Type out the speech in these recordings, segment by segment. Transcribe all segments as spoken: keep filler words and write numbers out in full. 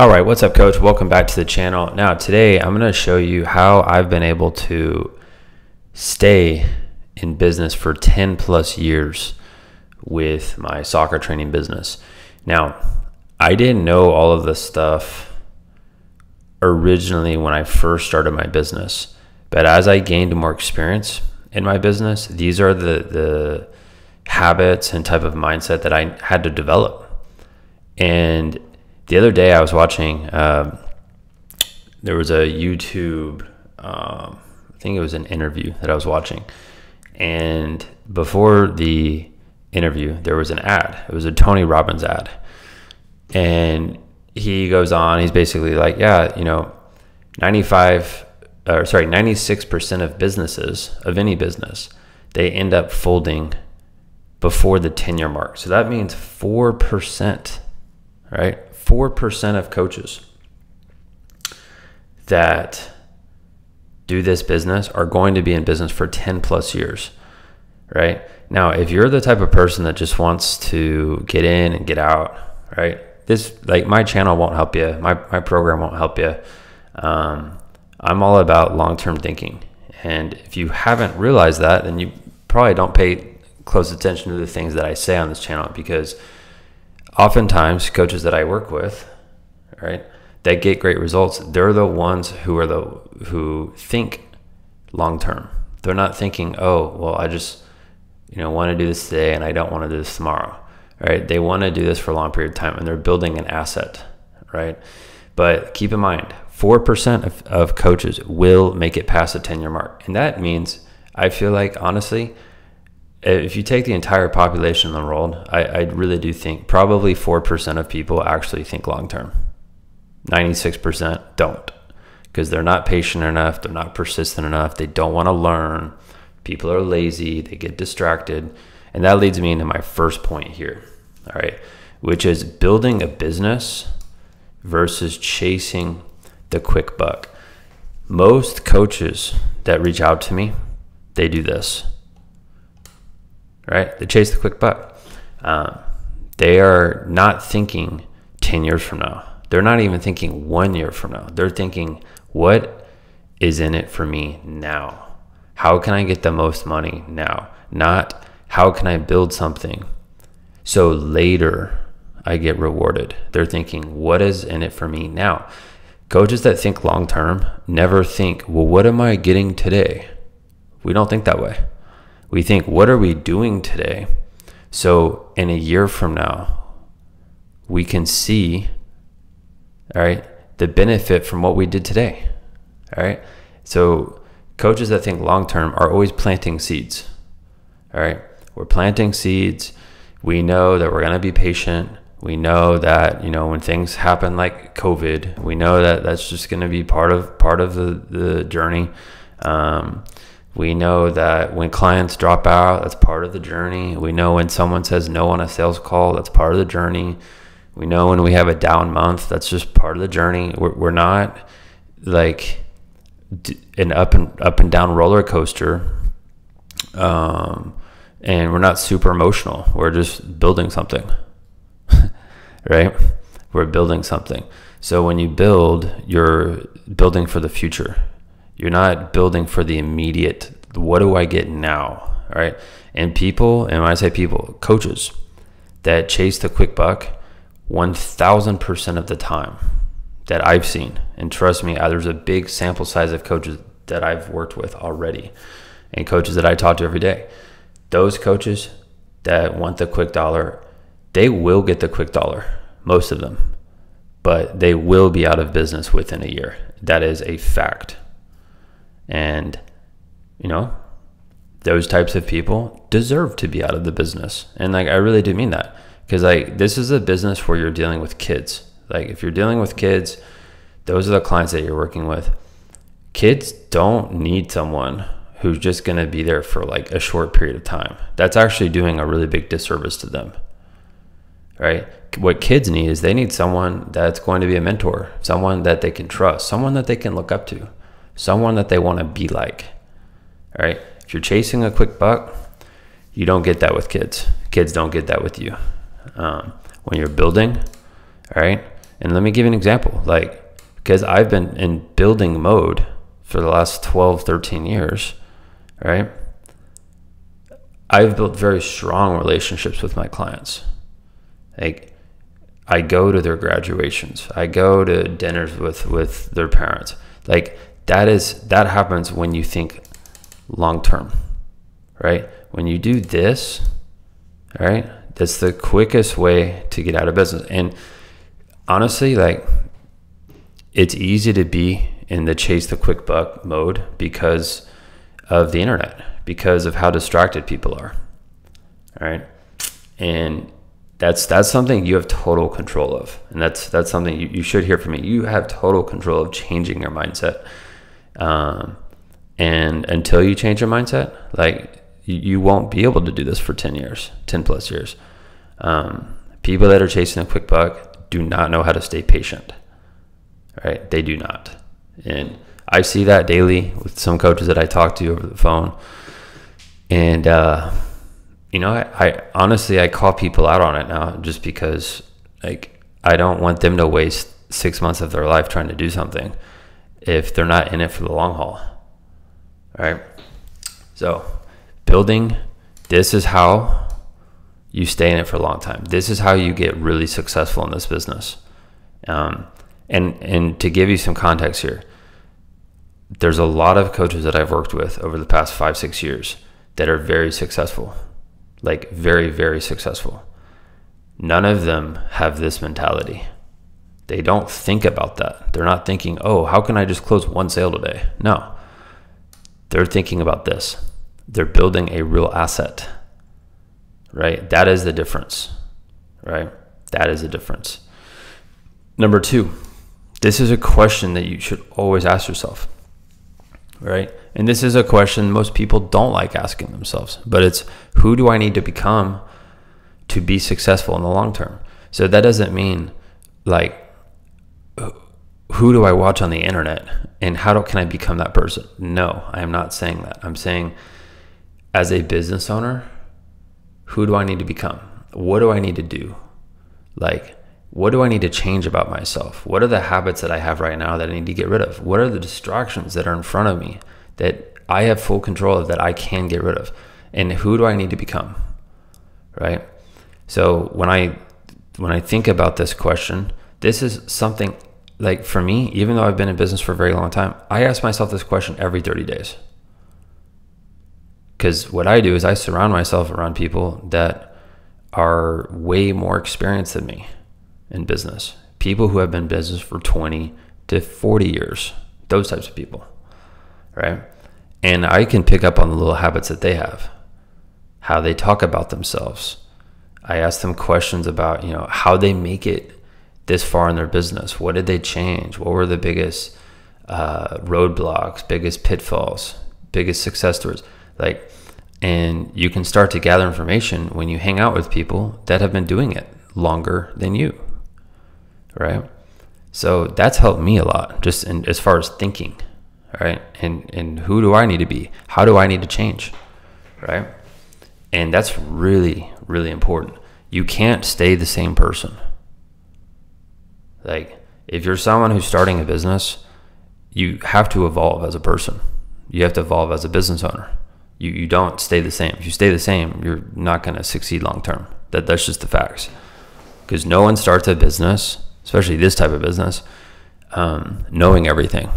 All right, what's up, coach? Welcome back to the channel. Now today I'm going to show you how I've been able to stay in business for ten plus years with my soccer training business. Now, I didn't know all of this stuff originally when I first started my business, but as I gained more experience in my business, these are the the habits and type of mindset that I had to develop. And the other day I was watching, um, there was a YouTube, um, I think it was an interview that I was watching. And before the interview, there was an ad. It was a Tony Robbins ad. And he goes on, he's basically like, yeah, you know, ninety-five, or sorry, ninety-six percent of businesses, of any business, they end up folding before the ten year mark. So that means four percent, right? four percent of coaches that do this business are going to be in business for ten plus years, right? Now, if you're the type of person that just wants to get in and get out, right? This, like, my channel won't help you. My, my program won't help you. Um, I'm all about long-term thinking. And if you haven't realized that, then you probably don't pay close attention to the things that I say on this channel, because oftentimes coaches that I work with, right, that get great results, they're the ones who are the who think long term. They're not thinking, oh, well, I just, you know, want to do this today and I don't want to do this tomorrow, right? They want to do this for a long period of time, and they're building an asset, right? But keep in mind, four percent of, of coaches will make it past the ten year mark. And that means, I feel like, honestly, if you take the entire population in the world, I, I really do think probably four percent of people actually think long-term. ninety-six percent don't, because they're not patient enough. They're not persistent enough. They don't want to learn. People are lazy. They get distracted. And that leads me into my first point here, all right, which is building a business versus chasing the quick buck. Most coaches that reach out to me, they do this. Right? They chase the quick buck. Um, they are not thinking ten years from now. They're not even thinking one year from now. They're thinking, what is in it for me now? How can I get the most money now? Not how can I build something so later I get rewarded? They're thinking, what is in it for me now? Coaches that think long term never think, well, what am I getting today? We don't think that way. We think, what are we doing today? So in a year from now, we can see, all right, the benefit from what we did today, all right? So coaches that think long-term are always planting seeds, all right? We're planting seeds. We know that we're gonna be patient. We know that, you know, when things happen like COVID, we know that that's just gonna be part of, part of the, the journey. Um, We know that when clients drop out, that's part of the journey. We know when someone says no on a sales call, that's part of the journey. We know when we have a down month, that's just part of the journey. We're, we're not like an up and up and down roller coaster. Um, and we're not super emotional. We're just building something, right? We're building something. So when you build, you're building for the future. You're not building for the immediate, what do I get now, all right? And people, and when I say people, coaches that chase the quick buck, one thousand percent of the time that I've seen, and trust me, there's a big sample size of coaches that I've worked with already and coaches that I talk to every day. Those coaches that want the quick dollar, they will get the quick dollar, most of them, but they will be out of business within a year. That is a fact. And, you know, those types of people deserve to be out of the business. And, like, I really do mean that, because, like, this is a business where you're dealing with kids. Like, if you're dealing with kids, those are the clients that you're working with. Kids don't need someone who's just going to be there for, like, a short period of time. That's actually doing a really big disservice to them, right? What kids need is they need someone that's going to be a mentor, someone that they can trust, someone that they can look up to, someone that they want to be like, all right? If you're chasing a quick buck, you don't get that with kids. Kids don't get that with you. Um, when you're building, all right, And let me give you an example, like, because I've been in building mode for the last twelve, thirteen years, right? I've built very strong relationships with my clients. Like, I go to their graduations. I go to dinners with, with their parents. Like, that is, that happens when you think long-term, right? When you do this, all right, that's the quickest way to get out of business. And honestly, like, it's easy to be in the chase the quick buck mode because of the internet, because of how distracted people are, all right? And that's that's something you have total control of. And that's that's something you, you should hear from me. You have total control of changing your mindset. Um, and until you change your mindset, like, you, you won't be able to do this for ten years, ten plus years. Um, people that are chasing a quick buck do not know how to stay patient, right? They do not. And I see that daily with some coaches that I talk to over the phone. And, uh, you know, I, I honestly, I call people out on it now just because, like, I don't want them to waste six months of their life trying to do something if they're not in it for the long haul. All right. So building, this is how you stay in it for a long time. This is how you get really successful in this business. Um, and, and to give you some context here, there's a lot of coaches that I've worked with over the past five, six years that are very successful, like very, very successful. None of them have this mentality. They don't think about that. They're not thinking, oh, how can I just close one sale today? No, they're thinking about this. They're building a real asset, right? That is the difference, right? That is the difference. Number two, this is a question that you should always ask yourself, right? And this is a question most people don't like asking themselves, but it's, who do I need to become to be successful in the long term? So that doesn't mean, like, who do I watch on the internet and how do, can I become that person? No, I am not saying that. I'm saying, as a business owner, who do I need to become? What do I need to do? Like, what do I need to change about myself? What are the habits that I have right now that I need to get rid of? What are the distractions that are in front of me that I have full control of, that I can get rid of? And who do I need to become, right? So when I when I think about this question, this is something, like, for me, even though I've been in business for a very long time, I ask myself this question every thirty days. Because what I do is I surround myself around people that are way more experienced than me in business. People who have been in business for twenty to forty years, those types of people, right? And I can pick up on the little habits that they have, how they talk about themselves. I ask them questions about, you know, how they make it this far in their business. What did they change? What were the biggest uh, roadblocks, biggest pitfalls, biggest success stories? Like, and you can start to gather information when you hang out with people that have been doing it longer than you, right? So that's helped me a lot, just in, as far as thinking, right? And and who do I need to be? How do I need to change, right? And that's really, really important. You can't stay the same person. Like, if you're someone who's starting a business, you have to evolve as a person. You have to evolve as a business owner. You you don't stay the same. If you stay the same, you're not going to succeed long term. That that's just the facts. Because no one starts a business, especially this type of business, um, knowing everything.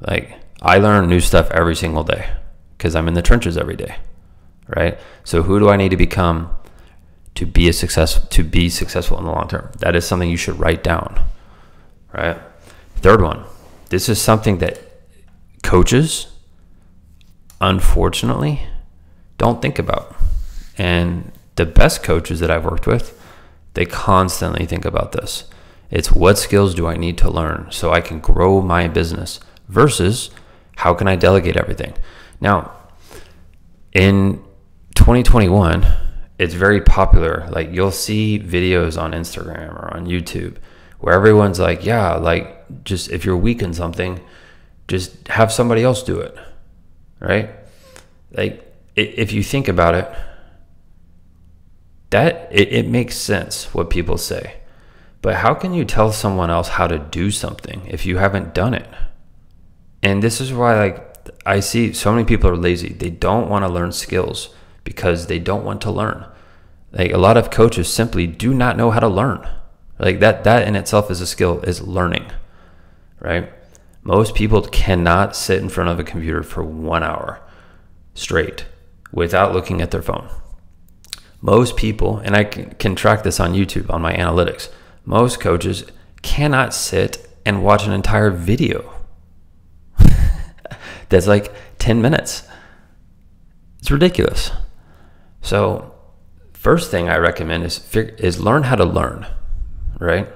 Like, I learn new stuff every single day because I'm in the trenches every day, right? So who do I need to become to be a success, to be successful in the long term? That is something you should write down, right? Third one, this is something that coaches, unfortunately, don't think about. And the best coaches that I've worked with, they constantly think about this. It's, what skills do I need to learn so I can grow my business versus how can I delegate everything? Now, in twenty twenty-one, it's very popular. Like, you'll see videos on Instagram or on YouTube where everyone's like, yeah, like, just if you're weak in something, just have somebody else do it, right? Like, if you think about it, that it, it makes sense what people say, But how can you tell someone else how to do something if you haven't done it? And this is why, like, I see so many people are lazy. They don't want to learn skills because they don't want to learn. Like, a lot of coaches simply do not know how to learn. Like, that that in itself is a skill, is learning, right? Most people cannot sit in front of a computer for one hour straight without looking at their phone. Most people, and I can track this on YouTube on my analytics, most coaches cannot sit and watch an entire video. That's like ten minutes. It's ridiculous. So first thing I recommend is is learn how to learn, right?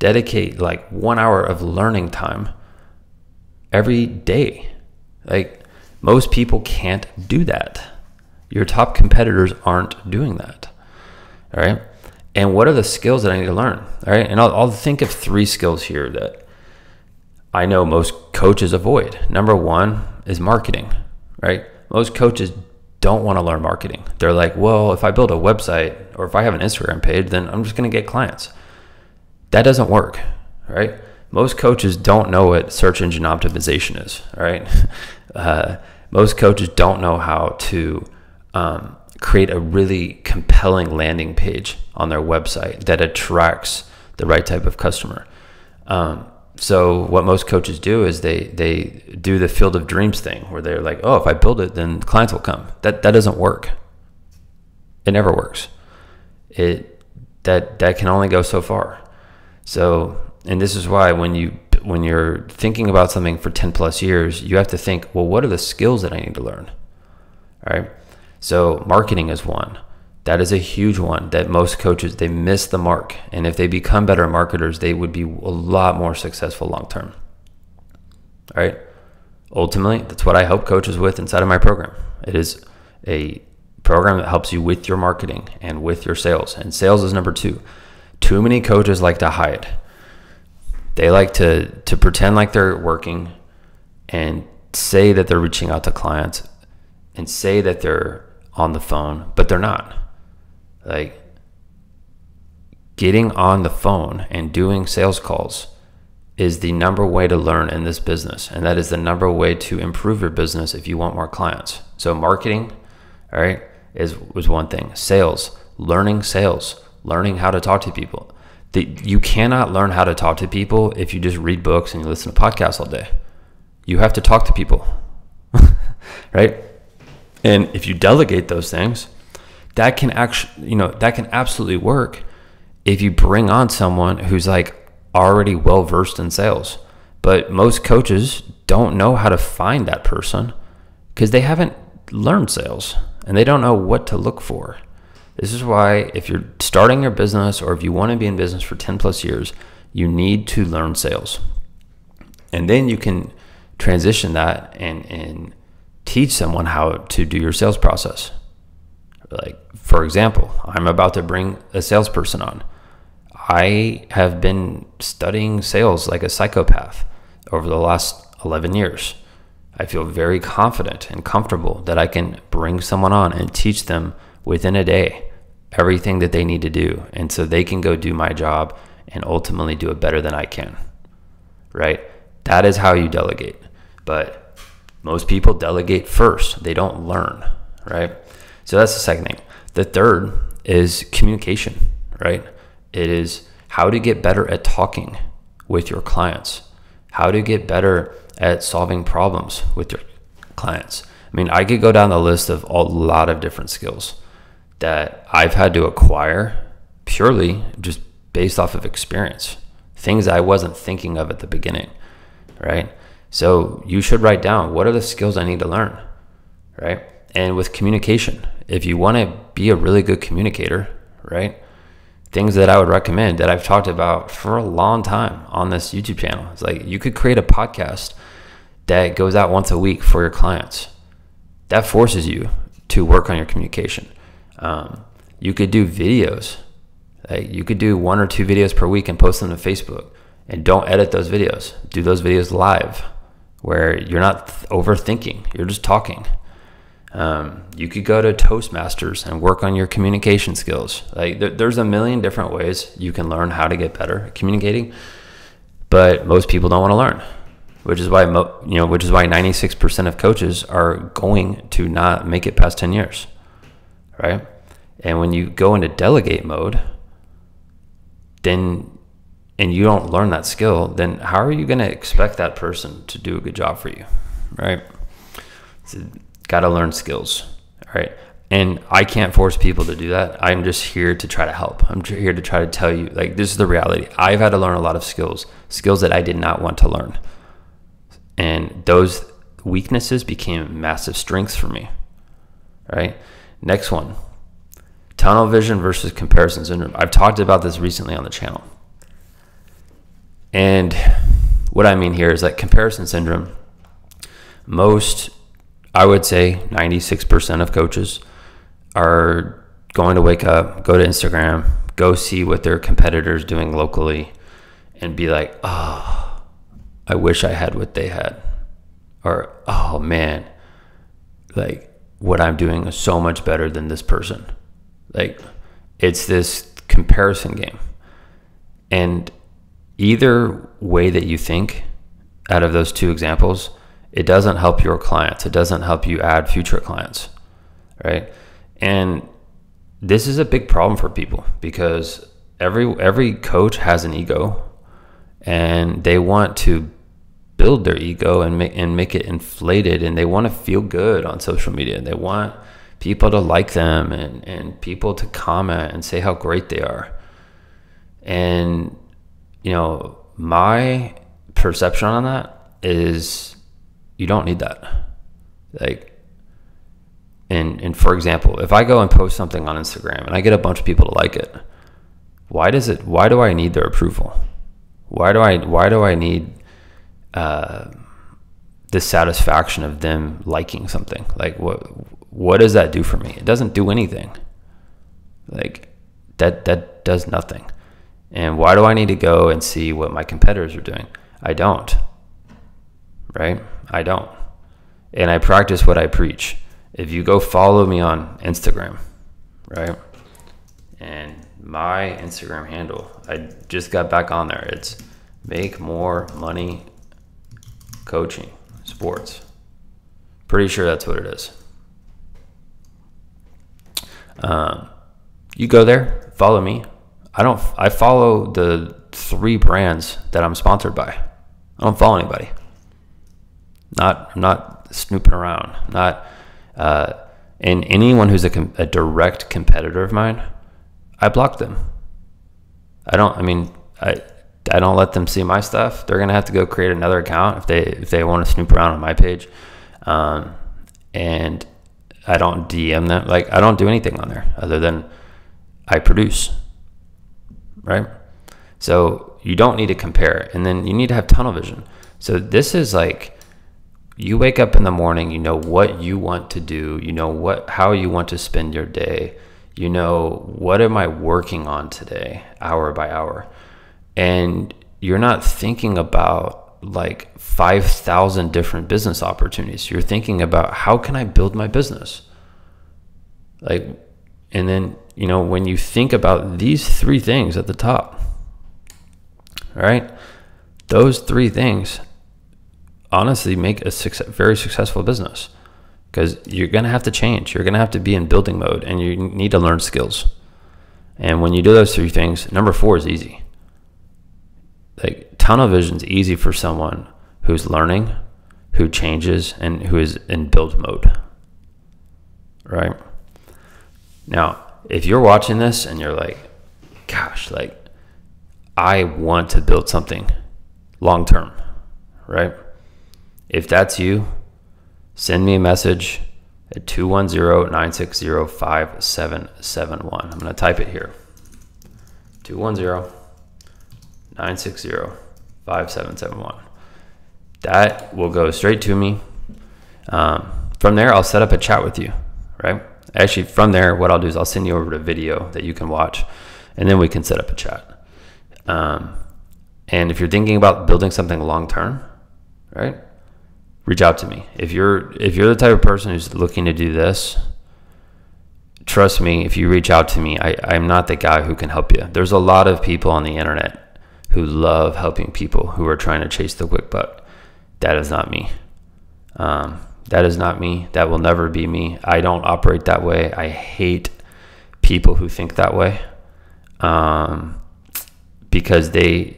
Dedicate like one hour of learning time every day. Like, most people can't do that. Your top competitors aren't doing that, all right? And what are the skills that I need to learn, all right? And I'll, I'll think of three skills here that I know most coaches avoid. Number one is marketing, right? Most coaches don't want to learn marketing. They're like, well, if I build a website or if I have an Instagram page, then I'm just going to get clients. That doesn't work, right? Most coaches don't know what search engine optimization is, right? Uh, most coaches don't know how to um, create a really compelling landing page on their website that attracts the right type of customer. Um, So what most coaches do is they they do the field of dreams thing where they're like, oh, if I build it, then clients will come. That that doesn't work. It never works. It that that can only go so far. So, and this is why when you when you're thinking about something for ten plus years, you have to think, well, what are the skills that I need to learn? All right. So marketing is one. That is a huge one that most coaches, they miss the mark. And if they become better marketers, they would be a lot more successful long-term. All right. Ultimately, that's what I help coaches with inside of my program. It is a program that helps you with your marketing and with your sales. And sales is number two. Too many coaches like to hide. They like to, to pretend like they're working and say that they're reaching out to clients and say that they're on the phone, but they're not. Like, getting on the phone and doing sales calls is the number way to learn in this business. And that is the number way to improve your business if you want more clients. So marketing, all right, is, is one thing. Sales, learning sales, learning how to talk to people. The, you cannot learn how to talk to people if you just read books and you listen to podcasts all day. You have to talk to people, right? And if you delegate those things, that can actually, you know, that can absolutely work if you bring on someone who's like already well versed in sales. But most coaches don't know how to find that person because they haven't learned sales and they don't know what to look for. This is why if you're starting your business or if you want to be in business for ten plus years, you need to learn sales. And then you can transition that and and teach someone how to do your sales process. Like, for example, I'm about to bring a salesperson on. I have been studying sales like a psychopath over the last eleven years. I feel very confident and comfortable that I can bring someone on and teach them within a day everything that they need to do. And so they can go do my job and ultimately do it better than I can, right? That is how you delegate. But most people delegate first. They don't learn, right? So that's the second thing. The third is communication, right? It is how to get better at talking with your clients, how to get better at solving problems with your clients. I mean, I could go down the list of a lot of different skills that I've had to acquire purely just based off of experience, things I wasn't thinking of at the beginning, right? So you should write down, what are the skills I need to learn, right? And with communication, if you want to be a really good communicator, right? Things that I would recommend that I've talked about for a long time on this YouTube channel. It's like, you could create a podcast that goes out once a week for your clients. That forces you to work on your communication. Um, you could do videos. Like, you could do one or two videos per week and post them to Facebook. And don't edit those videos. Do those videos live, where you're not overthinking, you're just talking. Um, you could go to Toastmasters and work on your communication skills. Like there, there's a million different ways you can learn how to get better at communicating, but most people don't want to learn, which is why mo you know, which is why ninety-six percent of coaches are going to not make it past ten years, right? And when you go into delegate mode, then and you don't learn that skill, then how are you going to expect that person to do a good job for you, right? So, got to learn skills, all right? And I can't force people to do that. I'm just here to try to help. I'm here to try to tell you, like, this is the reality. I've had to learn a lot of skills, skills that I did not want to learn. And those weaknesses became massive strengths for me, all right? Next one, tunnel vision versus comparison syndrome. I've talked about this recently on the channel. And what I mean here is that comparison syndrome, most, I would say ninety-six percent of coaches are going to wake up, go to Instagram, go see what their competitors doing locally and be like, oh, I wish I had what they had. Or, oh man, like what I'm doing is so much better than this person. Like it's this comparison game. And either way that you think out of those two examples, it doesn't help your clients. It doesn't help you add future clients, right? And this is a big problem for people because every every coach has an ego and they want to build their ego and make, and make it inflated, and they want to feel good on social media. They want people to like them and, and people to comment and say how great they are. And you know, my perception on that is you don't need that. Like, and, and for example, if I go and post something on Instagram and I get a bunch of people to like it, why does it, why do I need their approval? Why do I, why do I need uh, the satisfaction of them liking something? Like what, what does that do for me? It doesn't do anything. Like that, that does nothing. And why do I need to go and see what my competitors are doing? I don't, right? I don't. And I practice what I preach. If you go follow me on Instagram, right? And my Instagram handle, I just got back on there. It's Make More Money Coaching Sports. Pretty sure that's what it is. Um, you go there, follow me. I don't, I follow the three brands that I'm sponsored by. I don't follow anybody. Not, I'm not snooping around. I'm not, uh, and anyone who's a, com a direct competitor of mine, I block them. I don't, I mean, I, I don't let them see my stuff. They're going to have to go create another account if they, if they want to snoop around on my page. Um, and I don't D M them. Like I don't do anything on there other than I produce. Right? So you don't need to compare, and then you need to have tunnel vision. So this is like, you wake up in the morning, you know what you want to do, you know what, how you want to spend your day, you know, what am I working on today, hour by hour? And you're not thinking about like five thousand different business opportunities. You're thinking about how can I build my business? Like, and then, you know, when you think about these three things at the top, all right, those three things honestly make a success, very successful business, because you're going to have to change. You're going to have to be in building mode, and you need to learn skills. And when you do those three things, number four is easy. Like tunnel vision is easy for someone who's learning, who changes, and who is in build mode, right? Now, if you're watching this and you're like, gosh, like I want to build something long-term, right? If that's you, send me a message at two one zero, nine six zero, five seven seven one. I'm going to type it here. two one zero, nine six zero, five seven seven one. That will go straight to me. Um, from there, I'll set up a chat with you, right? Actually, from there, what I'll do is I'll send you over to a video that you can watch, and then we can set up a chat. Um, and if you're thinking about building something long-term, right, reach out to me. If you're if you're the type of person who's looking to do this, trust me, if you reach out to me, I, I'm not the guy who can help you. There's a lot of people on the internet who love helping people who are trying to chase the quick buck. That is not me. Um, that is not me. That will never be me. I don't operate that way. I hate people who think that way, um, because they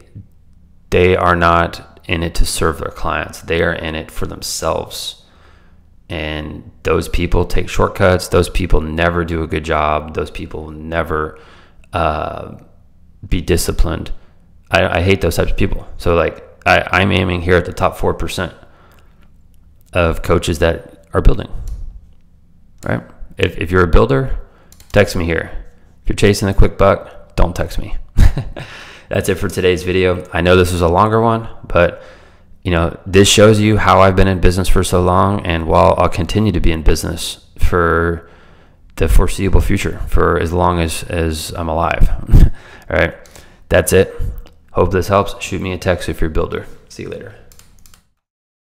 they are not in it to serve their clients. They are in it for themselves. And those people take shortcuts. Those people never do a good job. Those people will never uh, be disciplined. I, I hate those types of people. So like I, I'm aiming here at the top four percent of coaches that are building, right? If, if you're a builder, text me here. If you're chasing a quick buck, don't text me. That's it for today's video. I know this was a longer one, but you know, this shows you how I've been in business for so long, and while I'll continue to be in business for the foreseeable future, for as long as, as I'm alive. All right, that's it. Hope this helps. Shoot me a text if you're a builder. See you later.